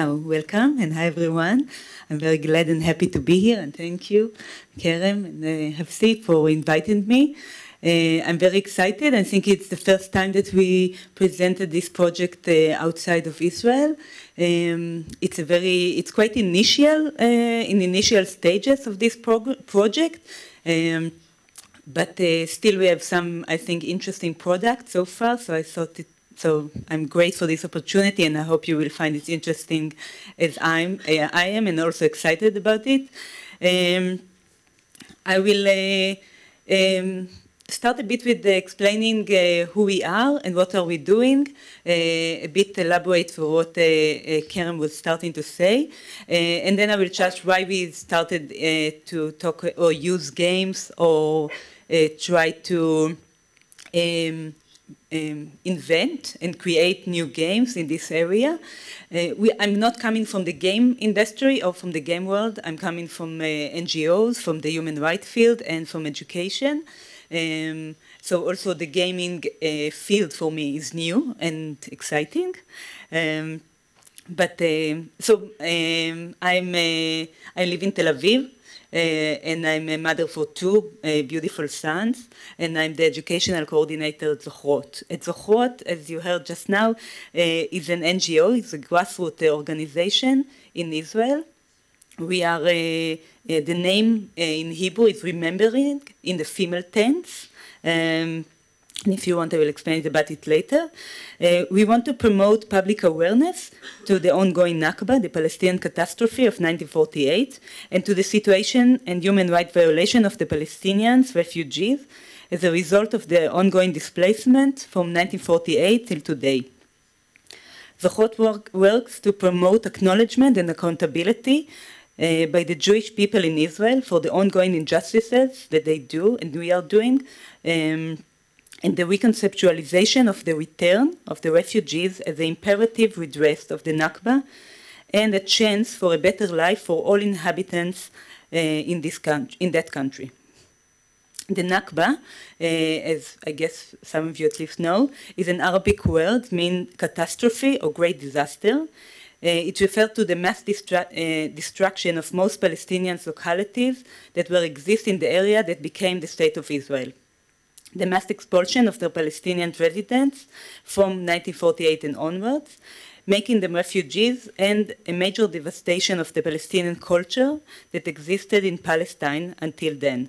Now, welcome, and hi everyone. I'm very glad and happy to be here, and thank you, Kerem and Hafsi, for inviting me. I'm very excited. I think it's the first time that we presented this project outside of Israel. It's quite initial, in initial stages of this project, but still we have some, I think, interesting products so far, so I'm grateful for this opportunity, and I hope you will find it interesting as I am, and also excited about it. I will start a bit with explaining who we are and what are we doing, a bit elaborate for what Kerem was starting to say, and then I will touch why we started to talk or use games or try to invent and create new games in this area. I'm not coming from the game industry or from the game world. I'm coming from NGOs, from the human rights field, and from education. So also the gaming field for me is new and exciting. I live in Tel Aviv. And I'm a mother for two beautiful sons, and I'm the educational coordinator at Zochrot. At Zochrot, as you heard just now, is an NGO, it's a grassroots organization in Israel. We are, the name in Hebrew is remembering in the female tense. And if you want, I will explain about it later. We want to promote public awareness to the ongoing Nakba, the Palestinian catastrophe of 1948, and to the situation and human rights violation of the Palestinians, refugees, as a result of the ongoing displacement from 1948 till today. Zochrot works to promote acknowledgement and accountability by the Jewish people in Israel for the ongoing injustices that they do and we are doing, and the reconceptualization of the return of the refugees as the imperative redress of the Nakba, and a chance for a better life for all inhabitants in that country. The Nakba, as I guess some of you at least know, is an Arabic word meaning catastrophe or great disaster. It referred to the mass destruction of most Palestinian localities that exist in the area that became the State of Israel. The mass expulsion of the Palestinian residents from 1948 and onwards, making them refugees, and a major devastation of the Palestinian culture that existed in Palestine until then.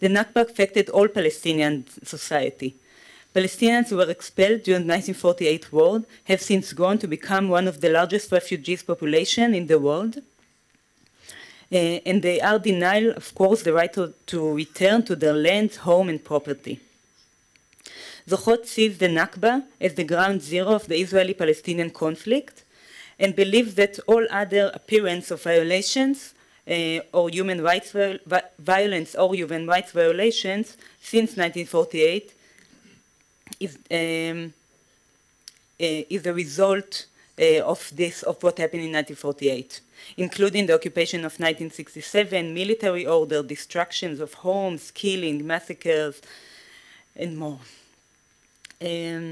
The Nakba affected all Palestinian society. Palestinians who were expelled during the 1948 war have since grown to become one of the largest refugees population in the world. And they are denied, of course, the right to return to their land, home, and property. Zochrot sees the Nakba as the ground zero of the Israeli-Palestinian conflict, and believes that all other appearance of violations or human rights violations since 1948 is the result of what happened in 1948, including the occupation of 1967, military order, destructions of homes, killing, massacres, and more. The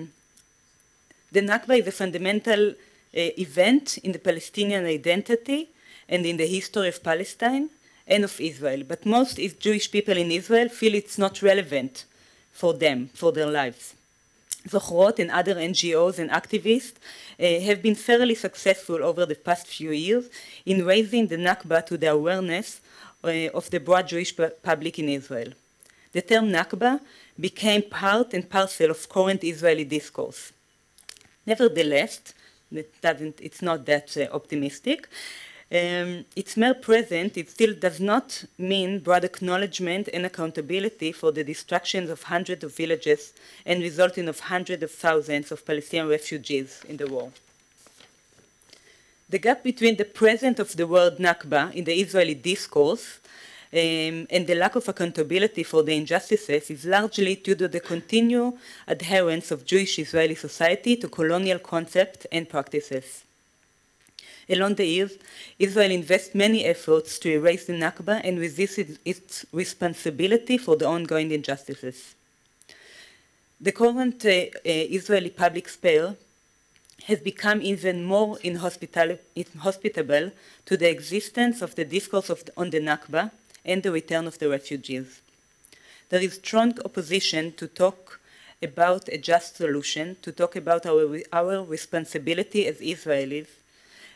Nakba is a fundamental event in the Palestinian identity and in the history of Palestine and of Israel, but most Jewish people in Israel feel it's not relevant for them, for their lives. Zochrot and other NGOs and activists have been fairly successful over the past few years in raising the Nakba to the awareness of the broad Jewish public in Israel. The term Nakba became part and parcel of current Israeli discourse. Nevertheless, it's not that optimistic. Its mere presence, it still does not mean broad acknowledgement and accountability for the destructions of hundreds of villages and resulting of hundreds of thousands of Palestinian refugees in the war. The gap between the presence of the word Nakba in the Israeli discourse and the lack of accountability for the injustices is largely due to the continued adherence of Jewish Israeli society to colonial concepts and practices. Along the years, Israel invests many efforts to erase the Nakba and resist its responsibility for the ongoing injustices. The current Israeli public sphere has become even more inhospitable to the existence of the discourse on the Nakba and the return of the refugees. There is strong opposition to talk about a just solution, to talk about our responsibility as Israelis.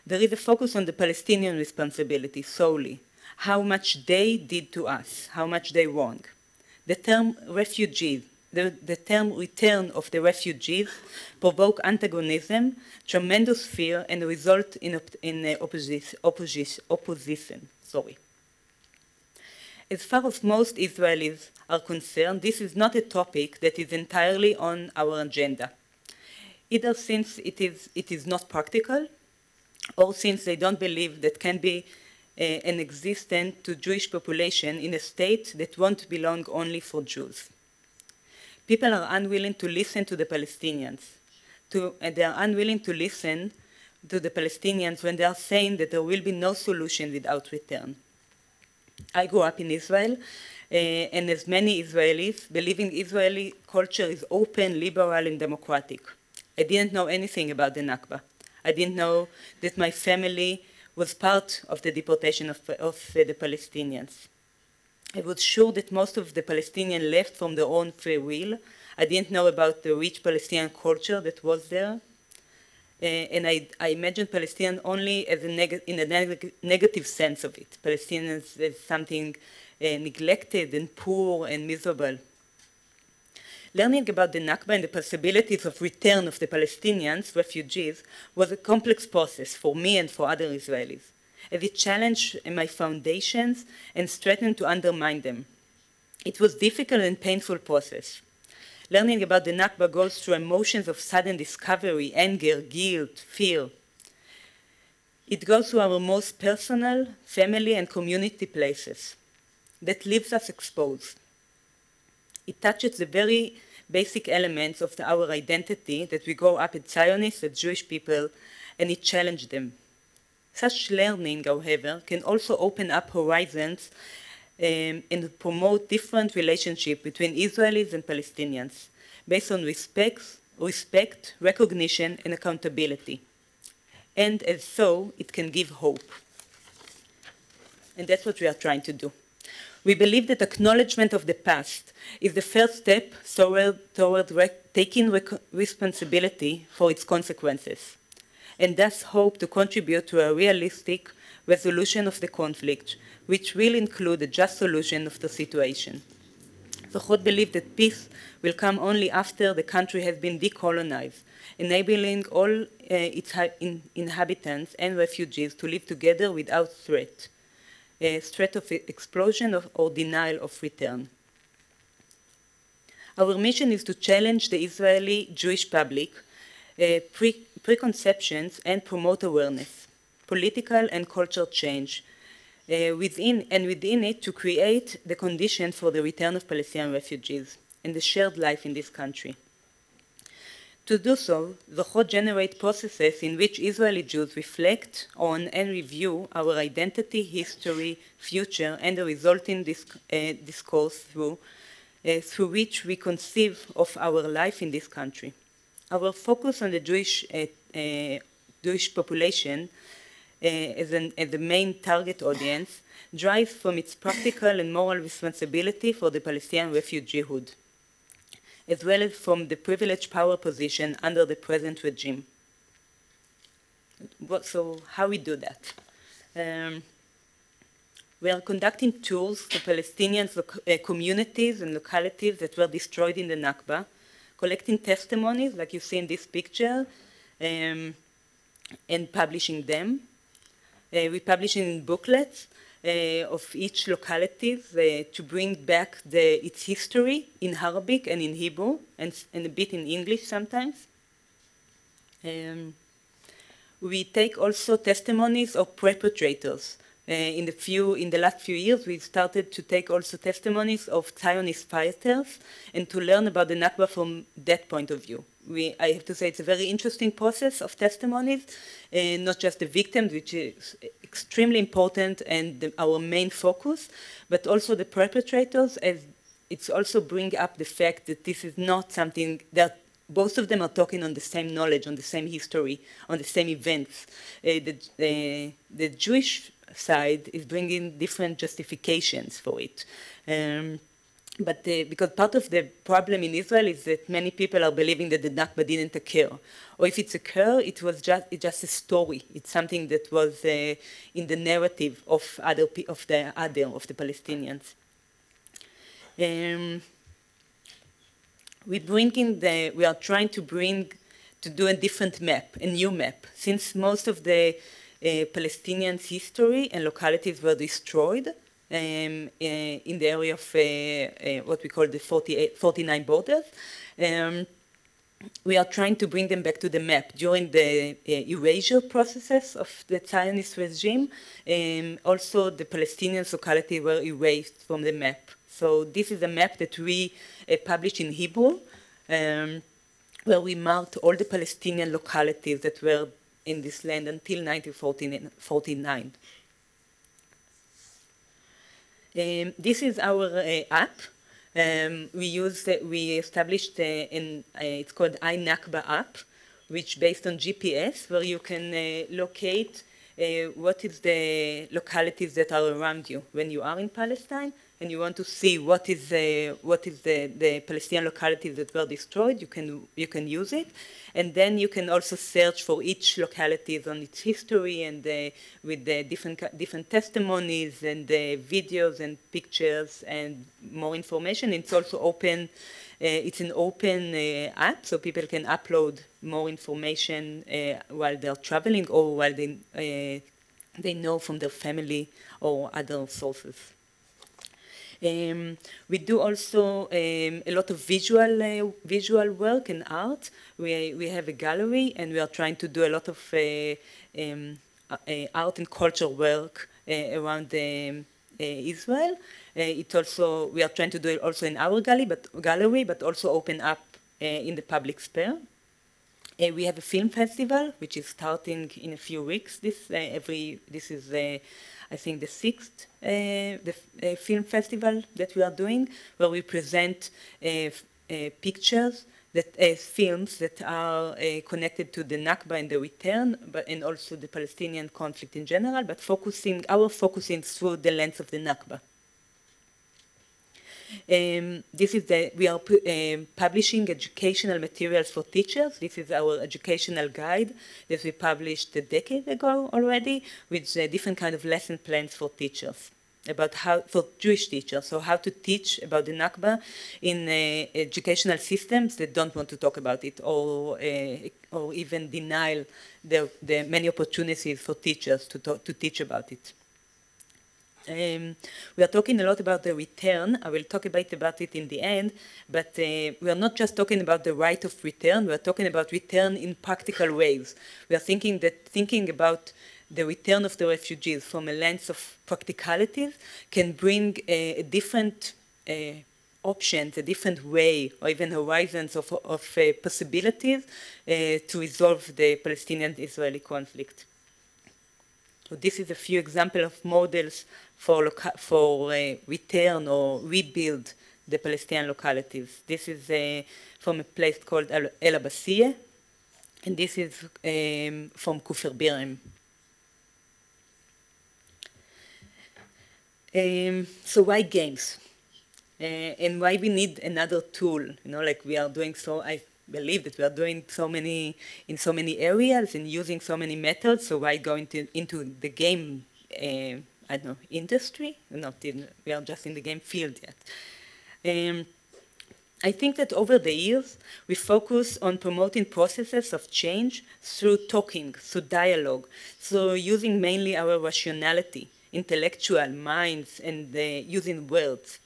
There is a focus on the Palestinian responsibility solely, how much they did to us, how much they wrong. The term refugees, the term return of the refugees provoke antagonism, tremendous fear, and result in opposition. As far as most Israelis are concerned, this is not a topic that is entirely on our agenda, either since it is not practical, or since they don't believe that can be an existence to Jewish population in a state that won't belong only for Jews. People are unwilling to listen to the Palestinians, and they are unwilling to listen to the Palestinians when they are saying that there will be no solution without return. I grew up in Israel, and as many Israelis, believing Israeli culture is open, liberal, and democratic. I didn't know anything about the Nakba. I didn't know that my family was part of the deportation of the Palestinians. I was sure that most of the Palestinians left from their own free will. I didn't know about the rich Palestinian culture that was there. And I imagined Palestinians only as in a negative sense of it. Palestinians as something neglected and poor and miserable. Learning about the Nakba and the possibilities of return of the Palestinians, refugees, was a complex process for me and for other Israelis, as it challenged my foundations and threatened to undermine them. It was a difficult and painful process. Learning about the Nakba goes through emotions of sudden discovery, anger, guilt, fear. It goes to our most personal, family, and community places. That leaves us exposed. It touches the very basic elements of our identity that we grow up as Zionists, as Jewish people, and it challenged them. Such learning, however, can also open up horizons and promote different relationships between Israelis and Palestinians, based on respect, recognition, and accountability. And as so, it can give hope. And that's what we are trying to do. We believe that acknowledgement of the past is the first step toward taking responsibility for its consequences, and thus hope to contribute to a realistic resolution of the conflict, which will include a just solution of the situation. Zochrot believes that peace will come only after the country has been decolonized, enabling all its inhabitants and refugees to live together without threat, a threat of explosion or denial of return. Our mission is to challenge the Israeli Jewish public preconceptions and promote awareness, political and cultural change, within it to create the condition for the return of Palestinian refugees and the shared life in this country. To do so, Zochrot generates processes in which Israeli Jews reflect on and review our identity, history, future, and the resulting discourse through which we conceive of our life in this country. Our focus on the Jewish population as the main target audience derives from its practical and moral responsibility for the Palestinian refugeehood, as well as from the privileged power position under the present regime. So how we do that? We are conducting tours to Palestinian communities and localities that were destroyed in the Nakba, collecting testimonies, like you see in this picture, and publishing them. We're publishing booklets of each locality to bring back its history in Arabic and in Hebrew, and a bit in English sometimes. We take also testimonies of perpetrators. In the last few years, we started to take also testimonies of Zionist fighters and to learn about the Nakba from that point of view. I have to say it's a very interesting process of testimonies, not just the victims, which is extremely important and our main focus, but also the perpetrators, as it's also bring up the fact that this is not something that both of them are talking on the same knowledge, on the same history, on the same events. The Jewish side is bringing different justifications for it. But because part of the problem in Israel is that many people are believing that the Nakba didn't occur, or if it's occurred, it's just a story. It's something that was in the narrative of the Palestinians. We are trying to do a different map, a new map, since most of the Palestinians' history and localities were destroyed. In the area of what we call the 49 borders. We are trying to bring them back to the map. During the erasure processes of the Zionist regime, also the Palestinian locality were erased from the map. So this is a map that we published in Hebrew, where we marked all the Palestinian localities that were in this land until 1949. This is our app. We established, it's called iNakba App, which based on GPS, where you can locate what is the localities that are around you when you are in Palestine, and you want to see what is the Palestinian localities that were destroyed. You can use it, and then you can also search for each localities on its history and with the different testimonies and videos and pictures and more information. It's also open. It's an open app, so people can upload more information while they're traveling or while they know from their family or other sources. We do also a lot of visual work and art. We have a gallery, and we are trying to do a lot of art and culture work around Israel. We are trying to do it also in our gallery, but also open up in the public sphere. We have a film festival, which is starting in a few weeks. This is, I think, the sixth film festival that we are doing, where we present films that are connected to the Nakba and the return, and also the Palestinian conflict in general, but focusing through the lens of the Nakba. We are publishing educational materials for teachers. This is our educational guide that we published a decade ago already, with different kind of lesson plans for teachers for Jewish teachers. So how to teach about the Nakba in educational systems that don't want to talk about it, or even deny the many opportunities for teachers to teach about it. We are talking a lot about the return. I will talk a bit about it in the end, but we are not just talking about the right of return. We are talking about return in practical ways. We are thinking about the return of the refugees from a lens of practicalities can bring a different options, a different way, or even horizons of possibilities to resolve the Palestinian-Israeli conflict. So this is a few examples of models for return or rebuild the Palestinian localities. This is from a place called El Abassieh, and this is from Kufr Birim. So why games? And why we need another tool? You know, like we are doing so... I believe that we are doing so many areas and using so many methods, so why go into the game, I don't know, industry? We are just in the game field yet. I think that over the years, we focus on promoting processes of change through talking, through dialogue, so using mainly our rationality, intellectual minds, and using words.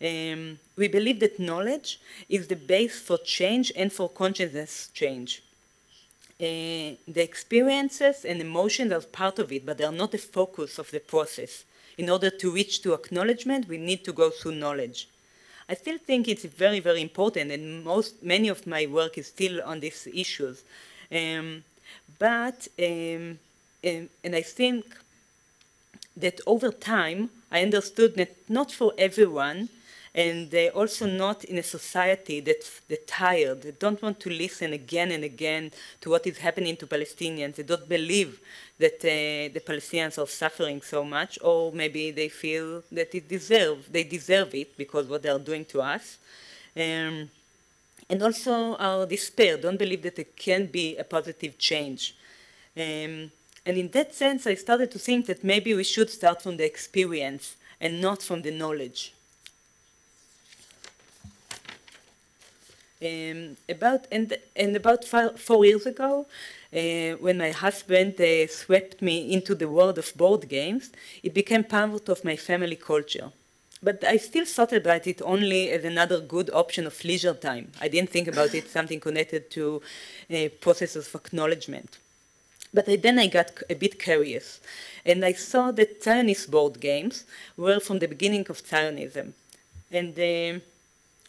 We believe that knowledge is the base for change and for consciousness change. The experiences and emotions are part of it, but they are not the focus of the process. In order to reach to acknowledgement, we need to go through knowledge. I still think it's very, very important, and many of my work is still on these issues. And I think that over time, I understood that not for everyone, and also not in a society that's tired, that don't want to listen again and again to what is happening to Palestinians. They don't believe that the Palestinians are suffering so much, or maybe they feel that they deserve it because what they are doing to us. And also our despair, don't believe that there can be a positive change. And in that sense, I started to think that maybe we should start from the experience and not from the knowledge. About 4 years ago, when my husband swept me into the world of board games, it became part of my family culture. But I still thought about it only as another good option of leisure time. I didn't think about it something connected to processes of acknowledgement. But then I got a bit curious, and I saw that Zionist board games were from the beginning of Zionism. And I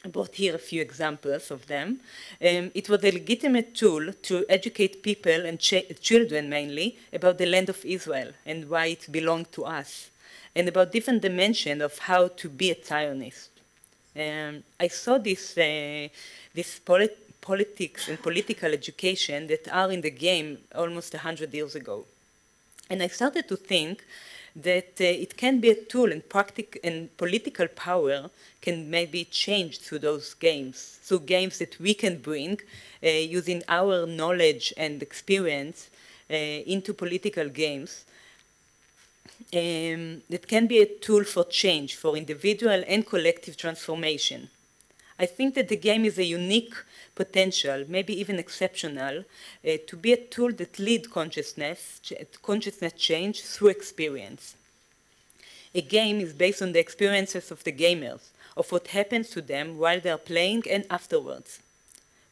brought here a few examples of them. It was a legitimate tool to educate people, and children mainly, about the land of Israel and why it belonged to us, and about different dimensions of how to be a Zionist. I saw this politics and political education that are in the game almost 100 years ago. And I started to think that it can be a tool, and political power can maybe change through those games, through games that we can bring using our knowledge and experience into political games. That can be a tool for change, for individual and collective transformation. I think that the game is a unique potential, maybe even exceptional, to be a tool that leads consciousness change through experience. A game is based on the experiences of the gamers, of what happens to them while they are playing and afterwards.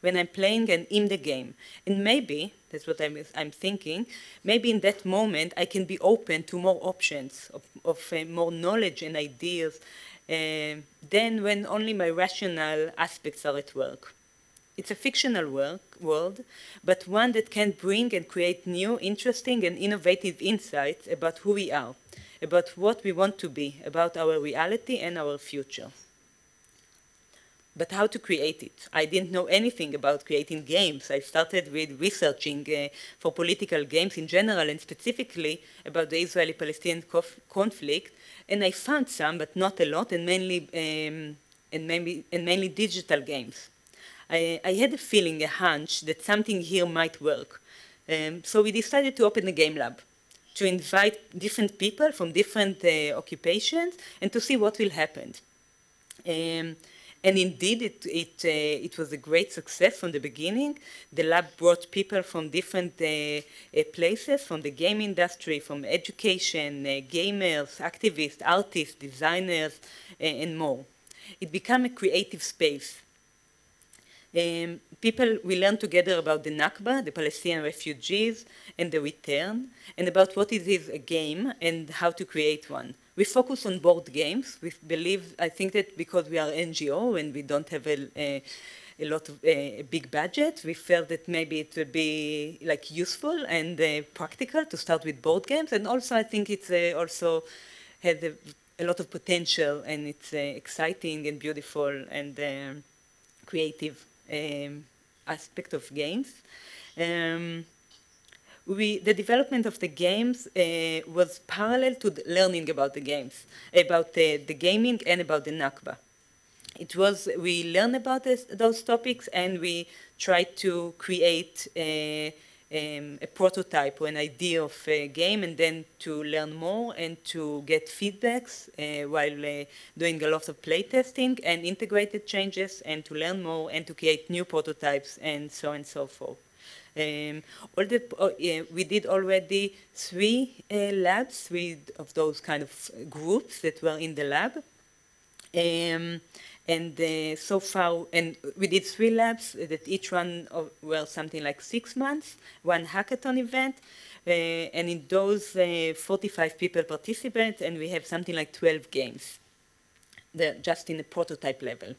When I'm playing and in the game, and maybe, that's what I'm thinking, maybe in that moment I can be open to more options, of more knowledge and ideas, than when only my rational aspects are at work. It's a fictional world, but one that can bring and create new, interesting and innovative insights about who we are, about what we want to be, about our reality and our future. But how to create it? I didn't know anything about creating games. I started with researching for political games in general, and specifically about the Israeli-Palestinian conflict. And I found some, but not a lot, and mainly digital games. I had a feeling, a hunch, that something here might work. So we decided to open a game lab, to invite different people from different occupations, and to see what will happen. And indeed, it was a great success from the beginning. The lab brought people from different places, from the game industry, from education, gamers, activists, artists, designers, and more. It became a creative space. We learned together about the Nakba, the Palestinian refugees, and the return, and about what is a game and how to create one. We focus on board games. We believe, I think that because we are NGO and we don't have a big budget, we felt that maybe it would be like useful and practical to start with board games. And also, I think it also has a lot of potential, and it's exciting and beautiful and creative aspect of games. The development of the games was parallel to the learning about the games, about the gaming and about the Nakba. We learned about those topics, and we tried to create a prototype or an idea of a game, and then to learn more and to get feedbacks while doing a lot of playtesting and integrated changes, and to learn more and to create new prototypes and so forth. We did already three of those kind of groups that were in the lab. So far, and we did 3 labs that each one were something like 6 months, 1 hackathon event. And in those, 45 people participate, and we have something like 12 games, just in the prototype level.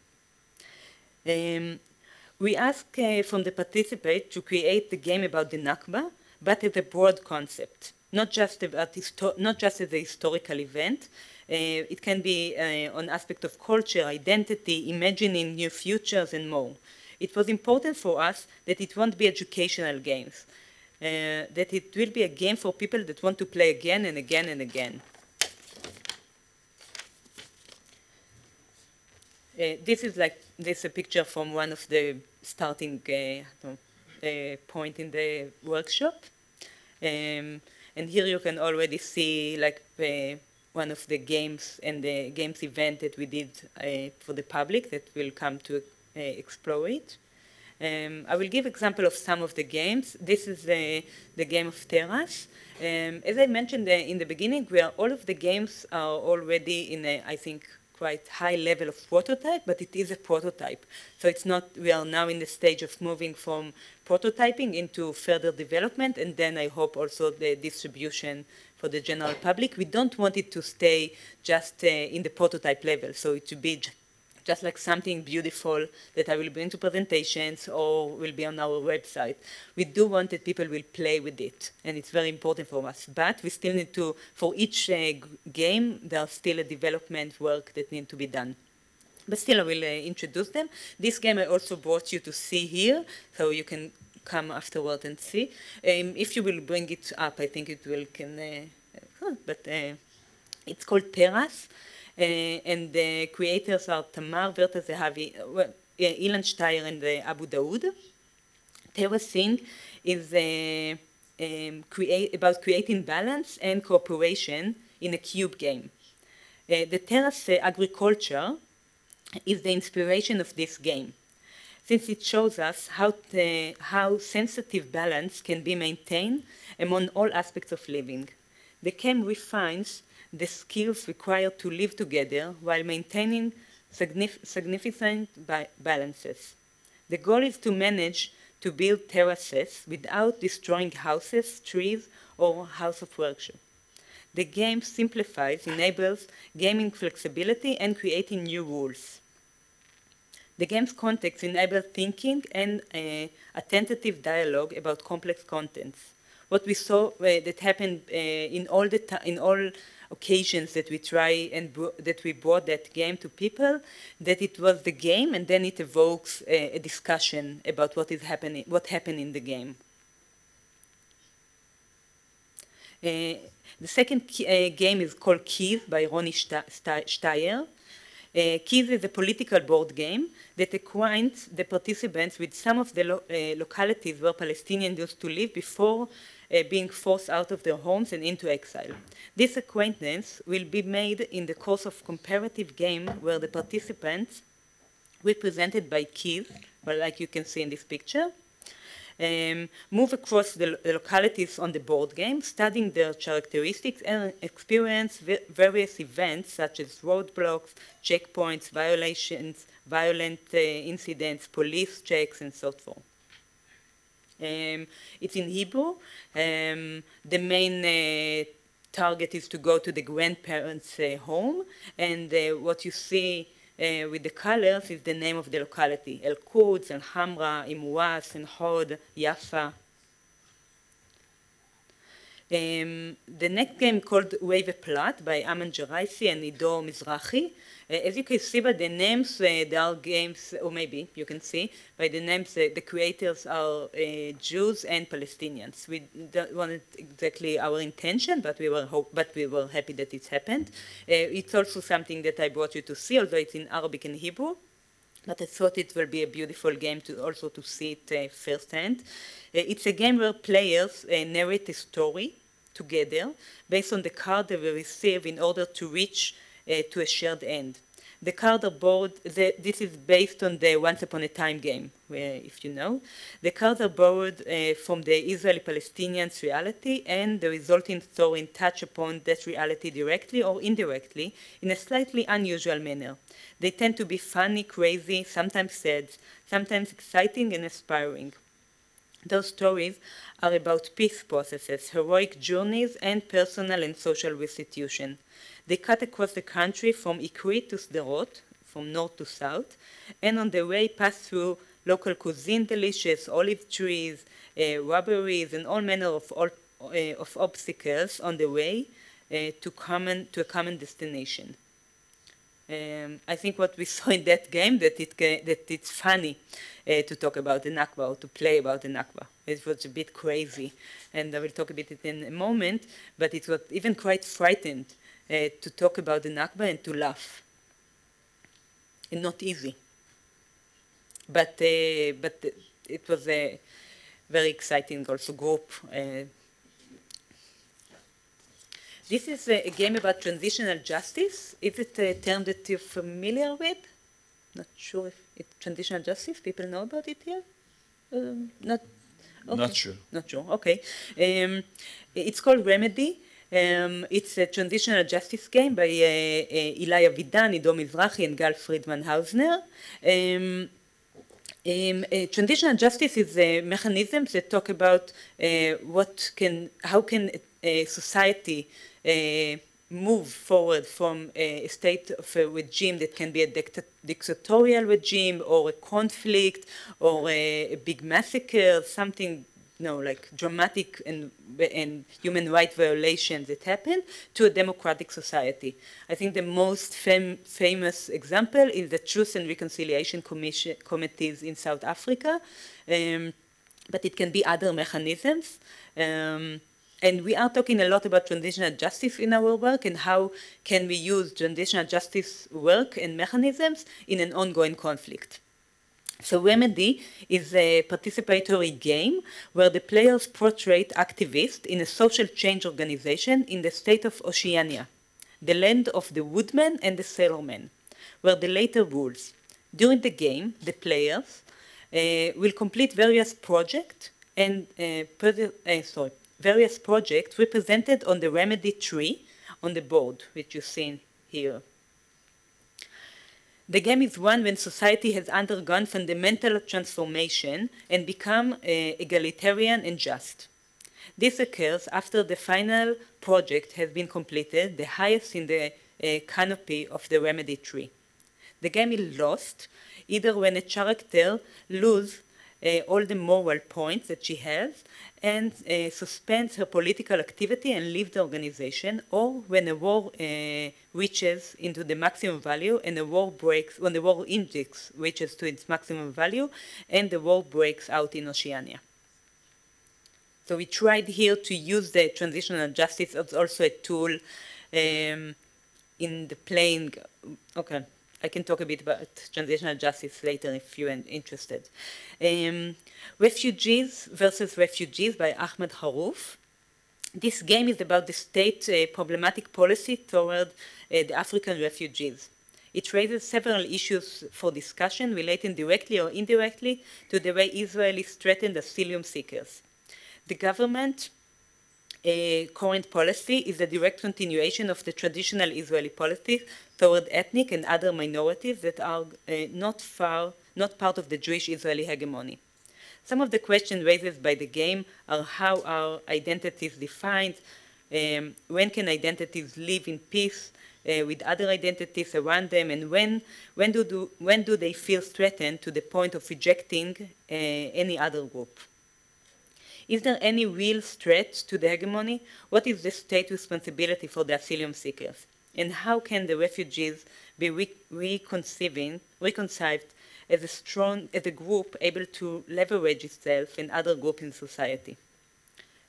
We asked from the participants to create the game about the Nakba, but as a broad concept. not just as a historical event. It can be an aspect of culture, identity, imagining new futures, and more. It was important for us that it won't be educational games, that it will be a game for people that want to play again and again and again. This is like this a picture from one of the starting point in the workshop, and here you can already see like one of the games and the games event that we did for the public that will come to explore it. I will give example of some of the games. This is the game of Terras. As I mentioned in the beginning, where all of the games are already in a, I think, quite high level of prototype, but it is a prototype. So it's not, we are now in the stage of moving from prototyping into further development, and then I hope also the distribution for the general public. We don't want it to stay just in the prototype level, so it should be just like something beautiful that I will bring to presentations or will be on our website. We do want that people will play with it, and it's very important for us. But we still need to, for each game, there's still a development work that needs to be done. But still, I will introduce them. This game I also brought you to see here, so you can come afterward and see. If you will bring it up, I think it will, it's called Terras. And the creators are Tamar, Ilan Steyer, and Abu Daoud. Terracing is about creating balance and cooperation in a cube game. The terrace agriculture is the inspiration of this game, since it shows us how sensitive balance can be maintained among all aspects of living. The game refines the skills required to live together while maintaining significant balances. The goal is to manage to build terraces without destroying houses, trees, or house of workshop. The game simplifies, enables gaming flexibility, and creating new rules. The game's context enables thinking and attentive dialogue about complex contents. What we saw that happened in all occasions that we try and that we brought that game to people, that it was the game, and then it evokes a discussion about what happened in the game. The second game is called Keys by Ronnie Steyer. Keys is a political board game that acquaints the participants with some of the localities where Palestinians used to live before being forced out of their homes and into exile. This acquaintance will be made in the course of comparative game where the participants represented by keys, well, like you can see in this picture, move across the localities on the board game, studying their characteristics and experience various events such as roadblocks, checkpoints, violations, violent incidents, police checks, and so forth. It's in Hebrew. The main target is to go to the grandparents' home, and what you see with the colors is the name of the locality: El Quds, El Hamra, Imwas, and Hod, Yafa. The next game called Wave a Plot by Amnon Jaraisi and Ido Mizrahi. As you can see by the names, there are games, or maybe you can see by the names, the creators are Jews and Palestinians. We don't want exactly our intention, but we were happy that it happened. It's also something that I brought you to see, although it's in Arabic and Hebrew. But I thought it will be a beautiful game to also to see it firsthand. It's a game where players narrate a story together based on the card they will receive in order to reach to a shared end. The card are board. This is based on the Once Upon a Time game, where, if you know. The cards are borrowed from the Israeli-Palestinians' reality, and the resulting story touch upon that reality directly or indirectly in a slightly unusual manner. They tend to be funny, crazy, sometimes sad, sometimes exciting and inspiring. Those stories are about peace processes, heroic journeys, and personal and social restitution. They cut across the country from Ikrit to Sderot, from north to south, and on the way pass through local cuisine, delicious olive trees, robberies, and all manner of of obstacles on the way to a common destination. I think what we saw in that game, that it's funny to talk about the Nakba or to play about the Nakba. It was a bit crazy, and I will talk about it in a moment, but it was even quite frightened to talk about the Nakba and to laugh. And not easy. But it was a very exciting also group. This is a game about transitional justice. Is it a term that you're familiar with? Not sure if it's transitional justice. People know about it here? Okay. Not sure. Not sure, okay. It's called Remedy. It's a transitional justice game by Ilai Avidan, Ido Mizrahi, and Gal Friedman Hausner. Transitional justice is a mechanism that talk about how can a society move forward from a state of a regime that can be a dictatorial regime or a conflict or a big massacre, something like dramatic and human rights violations that happen, to a democratic society. I think the most famous example is the Truth and Reconciliation Committees in South Africa, but it can be other mechanisms. And we are talking a lot about transitional justice in our work and how can we use transitional justice work and mechanisms in an ongoing conflict. So Remedy is a participatory game where the players portray activists in a social change organization in the state of Oceania, the land of the woodman and the sailorman, where the latter rules. During the game, the players will complete various projects and various projects represented on the Remedy tree on the board, which you've seen here. The game is won when society has undergone fundamental transformation and become egalitarian and just. This occurs after the final project has been completed, the highest in the canopy of the Remedy tree. The game is lost either when a character loses all the moral points that she has and suspends her political activity and leaves the organization, or when a war reaches into the maximum value and the war breaks, when the war index reaches to its maximum value and the war breaks out in Oceania. So we tried here to use the transitional justice as also a tool in the playing. Okay, I can talk a bit about transitional justice later if you are interested. Refugees versus Refugees by Ahmed Harouf. This game is about the state problematic policy toward the African refugees. It raises several issues for discussion relating directly or indirectly to the way Israelis threaten asylum seekers. The government current policy is a direct continuation of the traditional Israeli policy toward ethnic and other minorities that are not part of the Jewish-Israeli hegemony. Some of the questions raised by the game are how are identities defined, when can identities live in peace with other identities around them, and when do they feel threatened to the point of rejecting any other group. Is there any real threat to the hegemony? What is the state responsibility for the asylum seekers? And how can the refugees be reconciled as a group able to leverage itself and other groups in society?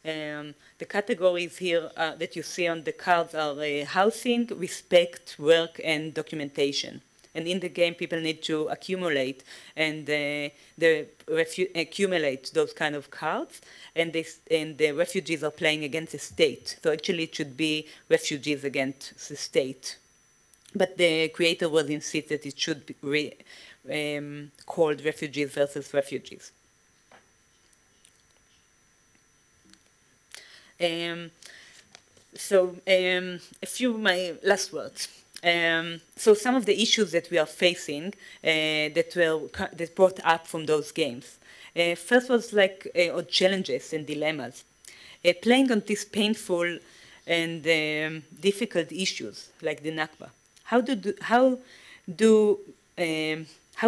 The categories here that you see on the cards are housing, respect, work, and documentation. And in the game, people need to accumulate and accumulate those kind of cards. And the refugees are playing against the state. So actually, it should be refugees against the state. But the creator was insisting that it should be called Refugees versus Refugees. A few of my last words. So some of the issues that we are facing that brought up from those games. First was challenges and dilemmas. Playing on these painful and difficult issues like the Nakba. How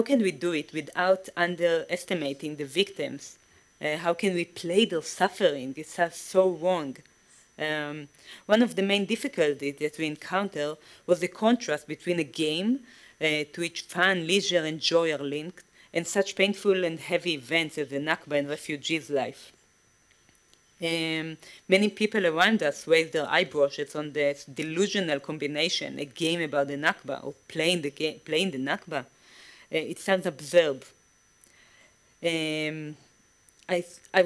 can we do it without underestimating the victims How can we play their suffering? It's so wrong. One of the main difficulties that we encountered was the contrast between a game to which fun, leisure, and joy are linked, and such painful and heavy events as the Nakba and refugees' life. Many people around us raised their eyebrushes on this delusional combination, a game about the Nakba or playing the Nakba. It sounds absurd. I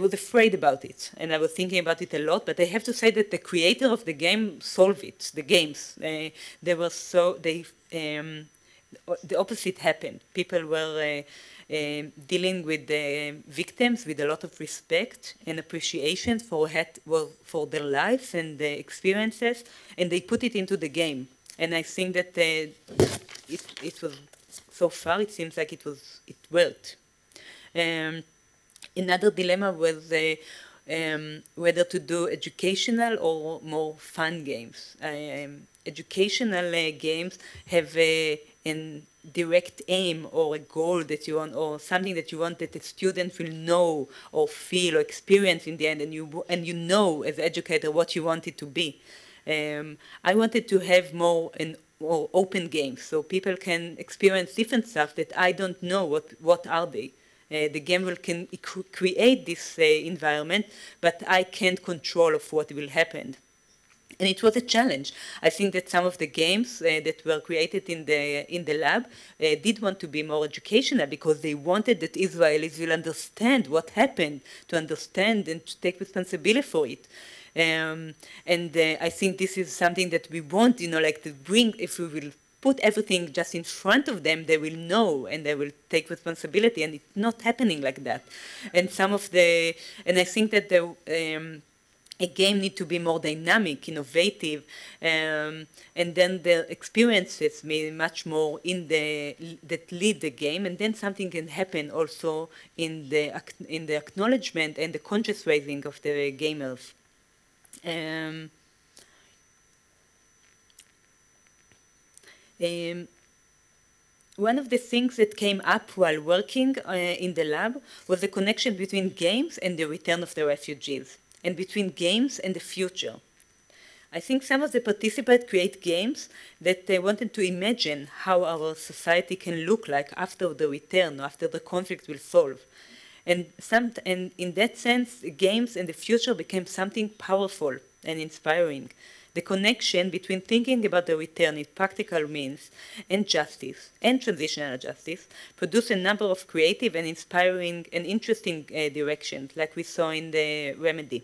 was afraid about it, and I was thinking about it a lot, but I have to say that the creator of the game solved it, the games. They were so, the opposite happened. People were dealing with the victims with a lot of respect and appreciation for their lives and their experiences, and they put it into the game. And I think that it was, so far, it seems like it worked. Another dilemma was whether to do educational or more fun games. Educational games have a direct aim or a goal that you want, or something that you want that the student will know or feel or experience in the end, and you know as an educator what you want it to be. I wanted to have more more open games, so people can experience different stuff that I don't know what are they. The game can create this environment, but I can't control of what will happen. And it was a challenge. I think that some of the games that were created in the lab did want to be more educational because they wanted that Israelis will understand what happened, to understand and to take responsibility for it. I think this is something that we want, you know, like to bring, if we will put everything just in front of them, they will know and they will take responsibility, and it's not happening like that. And some of the, and I think that a game need to be more dynamic, innovative, and then the experiences may much more that lead the game, and then something can happen also in the acknowledgement and the conscious raising of the gamers. One of the things that came up while working in the lab was the connection between games and the return of the refugees, and between games and the future. I think some of the participants create games that they wanted to imagine how our society can look like after the return, after the conflict will solve. And in that sense, games and the future became something powerful and inspiring. The connection between thinking about the return in practical means and justice, and transitional justice, produced a number of creative and inspiring and interesting directions, like we saw in the Remedy.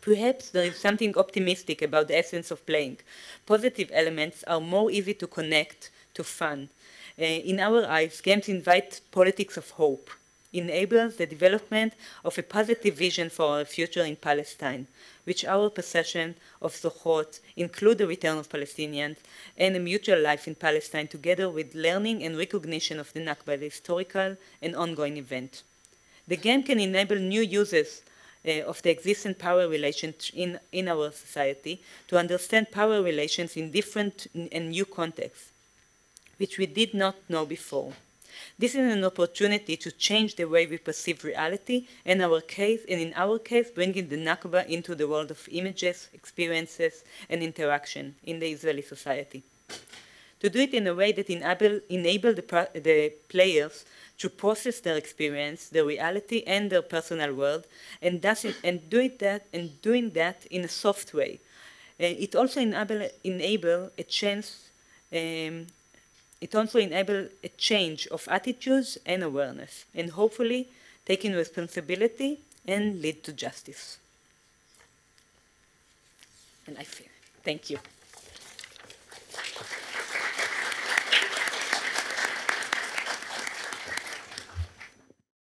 Perhaps there is something optimistic about the essence of playing. Positive elements are more easy to connect to fun. In our eyes, games invite politics of hope, enables the development of a positive vision for our future in Palestine, which our possession of Zochrot include the return of Palestinians and a mutual life in Palestine, together with learning and recognition of the Nakba as a historical and ongoing event. The game can enable new uses of the existing power relations in our society to understand power relations in different and new contexts, which we did not know before. This is an opportunity to change the way we perceive reality, in our case, bringing the Nakba into the world of images, experiences, and interaction in the Israeli society. To do it in a way that enable the players to process their experience, their reality, and their personal world, and doing that in a soft way. It also enable a chance. It also enables a change of attitudes and awareness, and hopefully taking responsibility and lead to justice. And I feel, thank you.